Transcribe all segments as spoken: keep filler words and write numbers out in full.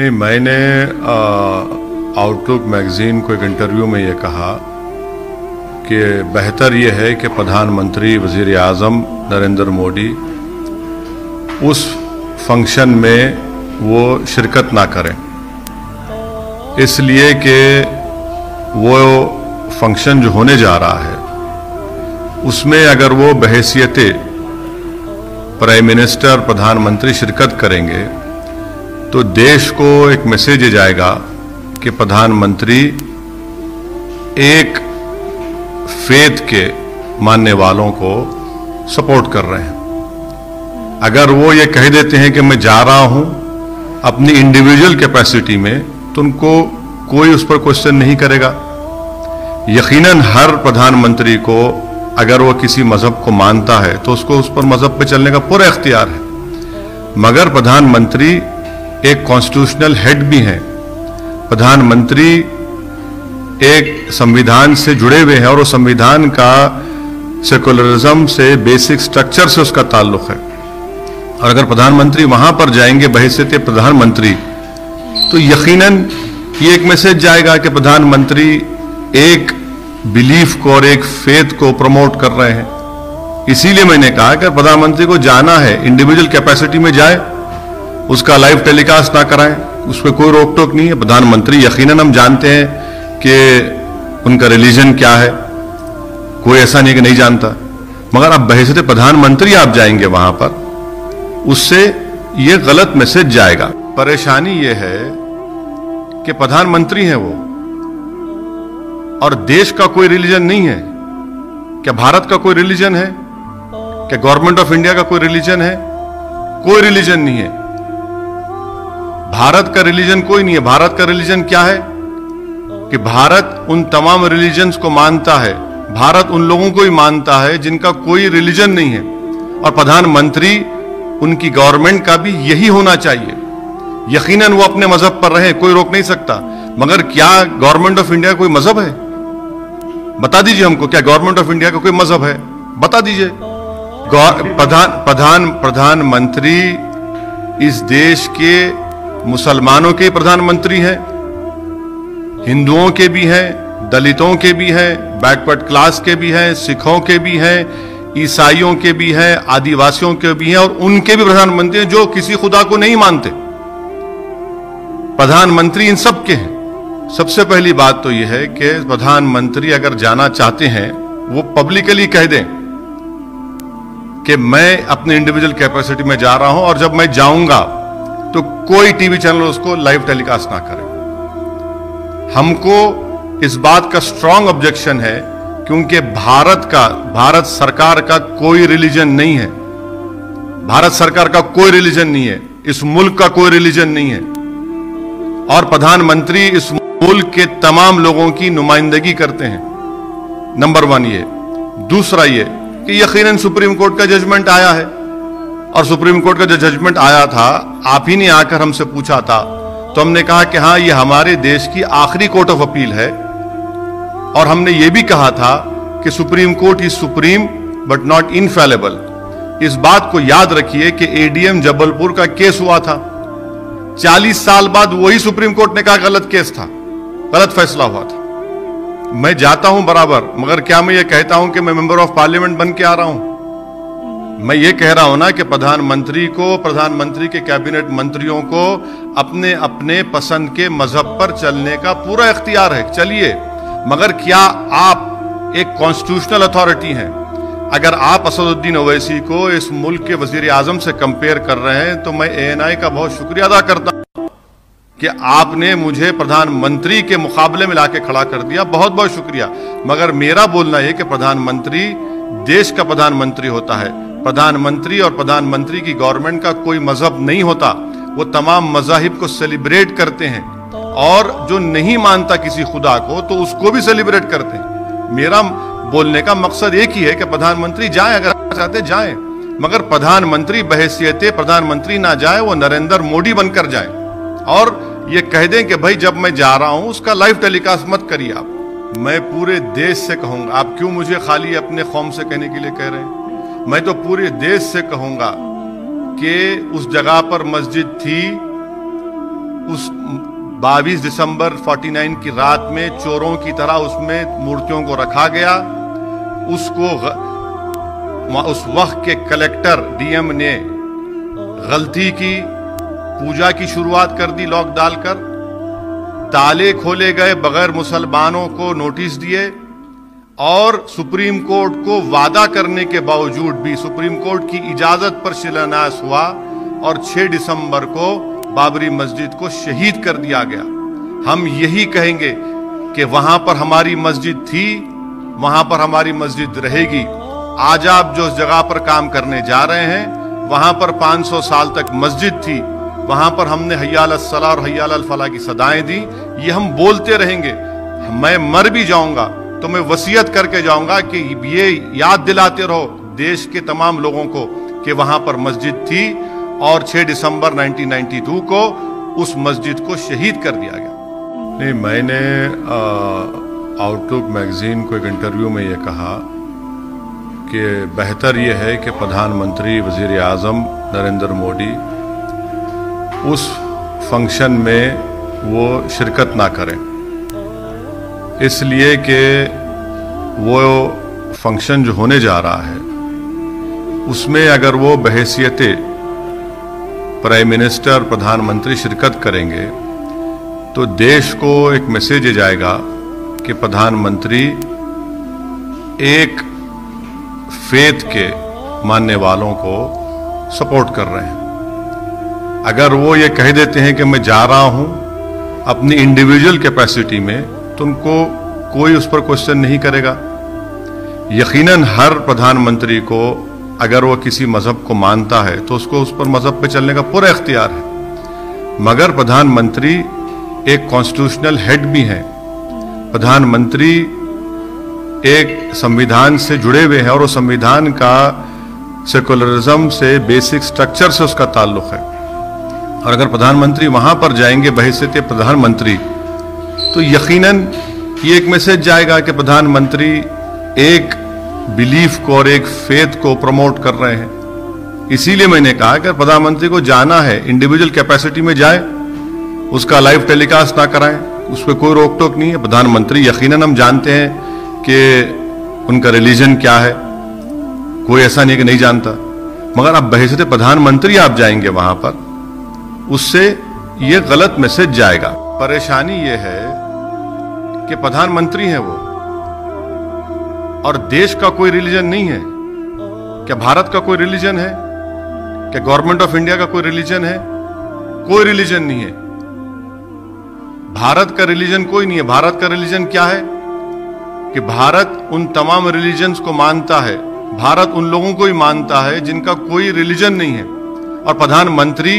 नहीं, मैंने outlook magazine को एक इंटरव्यू में ये कहा कि बेहतर ये है कि प्रधानमंत्री वजीर आज़म नरेंद्र मोदी उस फंक्शन में वो शिरकत ना करें, इसलिए कि वो फंक्शन जो होने जा रहा है उसमें अगर वो बहैसियत प्राइम मिनिस्टर प्रधानमंत्री शिरकत करेंगे तो देश को एक मैसेज जाएगा कि प्रधानमंत्री एक फेथ के मानने वालों को सपोर्ट कर रहे हैं। अगर वो ये कह देते हैं कि मैं जा रहा हूं अपनी इंडिविजुअल कैपेसिटी में, तो उनको कोई उस पर क्वेश्चन नहीं करेगा। यकीनन हर प्रधानमंत्री को अगर वो किसी मजहब को मानता है तो उसको उस पर मजहब पे चलने का पूरा इख्तियार है, मगर प्रधानमंत्री एक कॉन्स्टिट्यूशनल हेड भी हैं, प्रधानमंत्री एक संविधान से जुड़े हुए हैं और उस संविधान का सेकुलरिज्म से बेसिक स्ट्रक्चर से उसका ताल्लुक है। और अगर प्रधानमंत्री वहां पर जाएंगे बहैसियत प्रधानमंत्री तो यकीनन ये एक मैसेज जाएगा कि प्रधानमंत्री एक बिलीफ को और एक फेथ को प्रमोट कर रहे हैं। इसीलिए मैंने कहा कि प्रधानमंत्री को जाना है, इंडिविजुअल कैपेसिटी में जाए, उसका लाइव टेलीकास्ट ना कराएं, उस पर कोई रोक टोक नहीं है। प्रधानमंत्री यकीनन हम जानते हैं कि उनका रिलीजन क्या है, कोई ऐसा नहीं कि नहीं जानता, मगर अब बहैसियत प्रधानमंत्री आप जाएंगे वहां पर, उससे ये गलत मैसेज जाएगा। परेशानी ये है कि प्रधानमंत्री हैं वो और देश का कोई रिलीजन नहीं है। क्या भारत का कोई रिलीजन है? क्या गवर्नमेंट ऑफ इंडिया का कोई रिलीजन है? कोई रिलीजन नहीं है। भारत का रिलीजन कोई नहीं है। भारत का रिलीजन क्या है कि भारत उन तमाम रिलीजन्स को मानता है, भारत उन लोगों को ही मानता है जिनका कोई रिलीजन नहीं है। और प्रधानमंत्री उनकी गवर्नमेंट का भी यही होना चाहिए। यकीनन वो अपने मजहब पर रहे, कोई रोक नहीं सकता, मगर क्या गवर्नमेंट ऑफ इंडिया कोई मजहब है? बता दीजिए हमको, क्या गवर्नमेंट ऑफ इंडिया का कोई मजहब है? बता दीजिए। प्रधान प्रधान प्रधानमंत्री इस देश के मुसलमानों के प्रधानमंत्री हैं, हिंदुओं के भी हैं, दलितों के भी हैं, बैकवर्ड क्लास के भी हैं, सिखों के भी हैं, ईसाइयों के भी हैं, आदिवासियों के भी हैं, और उनके भी प्रधानमंत्री हैं जो किसी खुदा को नहीं मानते। प्रधानमंत्री इन सब के हैं। सबसे पहली बात तो यह है कि प्रधानमंत्री अगर जाना चाहते हैं वो पब्लिकली कह दें कि मैं अपने इंडिविजुअल कैपेसिटी में जा रहा हूं और जब मैं जाऊंगा तो कोई टीवी चैनल उसको लाइव टेलीकास्ट ना करे। हमको इस बात का स्ट्रांग ऑब्जेक्शन है क्योंकि भारत का भारत सरकार का कोई रिलीजन नहीं है। भारत सरकार का कोई रिलीजन नहीं है, इस मुल्क का कोई रिलीजन नहीं है, और प्रधानमंत्री इस मुल्क के तमाम लोगों की नुमाइंदगी करते हैं। नंबर वन ये। दूसरा ये कि यकीनन सुप्रीम कोर्ट का जजमेंट आया है, और सुप्रीम कोर्ट का जो जजमेंट आया था आप ही ने आकर हमसे पूछा था, तो हमने कहा कि हाँ ये हमारे देश की आखिरी कोर्ट ऑफ अपील है, और हमने ये भी कहा था कि supreme court is supreme but not infallible. इस बात को याद रखिए कि एडीएम जबलपुर का केस हुआ था, चालीस साल बाद वही सुप्रीम कोर्ट ने कहा गलत केस था, गलत फैसला हुआ था। मैं जाता हूं बराबर, मगर क्या मैं ये कहता हूं कि मैं मेंबर ऑफ पार्लियामेंट बन के आ रहा हूं? मैं ये कह रहा हूं ना कि प्रधानमंत्री को, प्रधानमंत्री के कैबिनेट मंत्रियों को अपने अपने पसंद के मजहब पर चलने का पूरा इख्तियार है, चलिए, मगर क्या आप एक कॉन्स्टिट्यूशनल अथॉरिटी हैं? अगर आप असदुद्दीन ओवैसी को इस मुल्क के वजीर आजम से कंपेयर कर रहे हैं तो मैं ए एन आई का बहुत शुक्रिया अदा करता हूं कि आपने मुझे प्रधानमंत्री के मुकाबले में लाके खड़ा कर दिया, बहुत बहुत शुक्रिया। मगर मेरा बोलना यह कि प्रधानमंत्री देश का प्रधानमंत्री होता है। प्रधानमंत्री और प्रधानमंत्री की गवर्नमेंट का कोई मजहब नहीं होता। वो तमाम मजाहिब को सेलिब्रेट करते हैं, और जो नहीं मानता किसी खुदा को तो उसको भी सेलिब्रेट करते हैं। मेरा बोलने का मकसद एक ही है कि प्रधानमंत्री जाए, अगर आप चाहते जाए, मगर प्रधानमंत्री बहैसियत प्रधानमंत्री ना जाए, वो नरेंद्र मोदी बनकर जाए, और ये कह दें कि भाई जब मैं जा रहा हूं उसका लाइव टेलीकास्ट मत करिए आप। मैं पूरे देश से कहूंगा, आप क्यों मुझे खाली अपने कौम से कहने के लिए कह रहे हैं? मैं तो पूरे देश से कहूंगा कि उस जगह पर मस्जिद थी, उस बाईस दिसंबर उनचास की रात में चोरों की तरह उसमें मूर्तियों को रखा गया। उसको उस वक्त के कलेक्टर डीएम ने गलती की, पूजा की शुरुआत कर दी लॉक डालकर। ताले खोले गए बगैर मुसलमानों को नोटिस दिए, और सुप्रीम कोर्ट को वादा करने के बावजूद भी सुप्रीम कोर्ट की इजाजत पर शिलान्यास हुआ और छह दिसंबर को बाबरी मस्जिद को शहीद कर दिया गया। हम यही कहेंगे कि वहां पर हमारी मस्जिद थी, वहां पर हमारी मस्जिद रहेगी। आज आप जो जगह पर काम करने जा रहे हैं, वहां पर पाँच सौ साल तक मस्जिद थी, वहां पर हमने हय्या अलस्सलाह और हय्या अलल फलाह की सदाएं दी। ये हम बोलते रहेंगे। मैं मर भी जाऊंगा तो मैं वसीयत करके जाऊंगा कि ये याद दिलाते रहो देश के तमाम लोगों को कि वहां पर मस्जिद थी और छह दिसंबर उन्नीस सौ बानवे को उस मस्जिद को शहीद कर दिया गया। नहीं, मैंने आउटलुक मैगजीन को एक इंटरव्यू में ये कहा कि बेहतर ये है कि प्रधानमंत्री वजीर आजम नरेंद्र मोदी उस फंक्शन में वो शिरकत ना करें, इसलिए कि वो फंक्शन जो होने जा रहा है उसमें अगर वो बहैसियत प्राइम मिनिस्टर प्रधानमंत्री शिरकत करेंगे तो देश को एक मैसेज जाएगा कि प्रधानमंत्री एक फेथ के मानने वालों को सपोर्ट कर रहे हैं। अगर वो ये कह देते हैं कि मैं जा रहा हूं अपनी इंडिविजुअल कैपेसिटी में, तो उनको कोई उस पर क्वेश्चन नहीं करेगा। यकीनन हर प्रधानमंत्री को अगर वो किसी मजहब को मानता है तो उसको उस पर मजहब पे चलने का पूरा इख्तियार है, मगर प्रधानमंत्री एक कॉन्स्टिट्यूशनल हेड भी हैं, प्रधानमंत्री एक संविधान से जुड़े हुए हैं और उस संविधान का सेकुलरिज्म से बेसिक स्ट्रक्चर से उसका ताल्लुक है। और अगर प्रधानमंत्री वहां पर जाएंगे बहैसियत प्रधानमंत्री तो यकीनन ये एक मैसेज जाएगा कि प्रधानमंत्री एक बिलीफ को और एक फेथ को प्रमोट कर रहे हैं। इसीलिए मैंने कहा कि प्रधानमंत्री को जाना है इंडिविजुअल कैपेसिटी में जाए, उसका लाइव टेलीकास्ट ना कराएं, उस पर कोई रोक टोक नहीं है। प्रधानमंत्री यकीनन हम जानते हैं कि उनका रिलीजन क्या है, कोई ऐसा नहीं कि नहीं जानता, मगर आप बहैसियत प्रधानमंत्री आप जाएंगे वहां पर, उससे ये गलत मैसेज जाएगा। परेशानी ये है कि प्रधानमंत्री हैं वो और देश का कोई रिलीजन नहीं है। क्या भारत का कोई रिलीजन है? क्या गवर्नमेंट ऑफ इंडिया का कोई रिलीजन है? कोई रिलीजन नहीं है। भारत का रिलीजन कोई नहीं है। भारत का रिलीजन क्या है कि भारत उन तमाम रिलीजन्स को मानता है, भारत उन लोगों को ही मानता है जिनका कोई रिलीजन नहीं है। और प्रधानमंत्री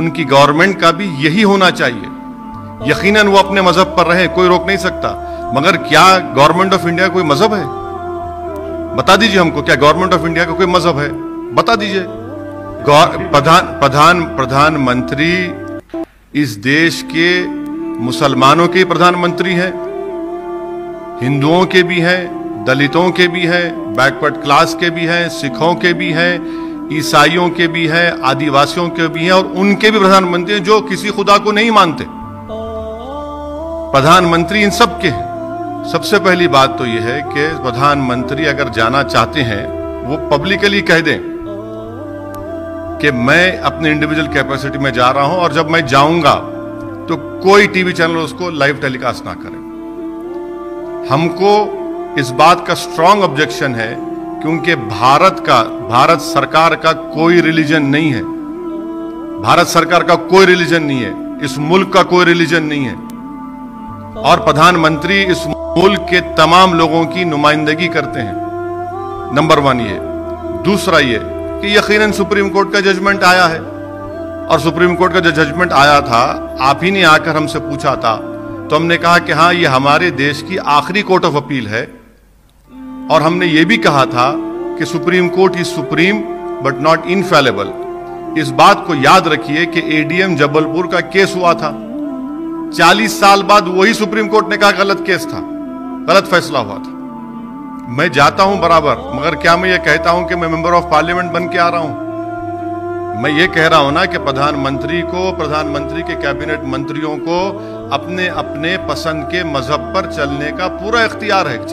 उनकी गवर्नमेंट का भी यही होना चाहिए। यकीनन वो अपने मजहब पर रहे, कोई रोक नहीं सकता, मगर क्या गवर्नमेंट ऑफ इंडिया कोई मजहब है? बता दीजिए हमको, क्या गवर्नमेंट ऑफ इंडिया का कोई मजहब है? बता दीजिए। प्रधान प्रधान प्रधानमंत्री इस देश के मुसलमानों के प्रधानमंत्री हैं, हिंदुओं के भी हैं, दलितों के भी हैं, बैकवर्ड क्लास के भी हैं, सिखों के भी हैं, ईसाइयों के भी हैं, आदिवासियों के भी हैं, और उनके भी प्रधानमंत्री जो किसी खुदा को नहीं मानते। प्रधानमंत्री इन सब के हैं। सबसे पहली बात तो यह है कि प्रधानमंत्री अगर जाना चाहते हैं वो पब्लिकली कह दें कि मैं अपने इंडिविजुअल कैपेसिटी में जा रहा हूं, और जब मैं जाऊंगा तो कोई टीवी चैनल उसको लाइव टेलीकास्ट ना करे। हमको इस बात का स्ट्रांग ऑब्जेक्शन है क्योंकि भारत का भारत सरकार का कोई रिलीजन नहीं है। भारत सरकार का कोई रिलीजन नहीं है, इस मुल्क का कोई रिलीजन नहीं है, और प्रधानमंत्री इस मुल्क के तमाम लोगों की नुमाइंदगी करते हैं। नंबर वन ये। दूसरा ये कि यकीनन सुप्रीम कोर्ट का जजमेंट आया है, और सुप्रीम कोर्ट का जो जजमेंट आया था आप ही ने आकर हमसे पूछा था, तो हमने कहा कि हाँ ये हमारे देश की आखिरी कोर्ट ऑफ अपील है, और हमने ये भी कहा था कि supreme court is supreme but not infallible. इस बात को याद रखिए कि एडीएम जबलपुर का केस हुआ था, चालीस साल बाद वही सुप्रीम कोर्ट ने कहा गलत केस था, गलत फैसला हुआ था। मैं जाता हूं बराबर, मगर क्या मैं ये कहता हूं कि मैं मेंबर ऑफ पार्लियामेंट बन के आ रहा हूं? मैं ये कह रहा हूं ना कि प्रधानमंत्री को, प्रधानमंत्री के कैबिनेट मंत्रियों को अपने अपने पसंद के मजहब पर चलने का पूरा इख्तियार है।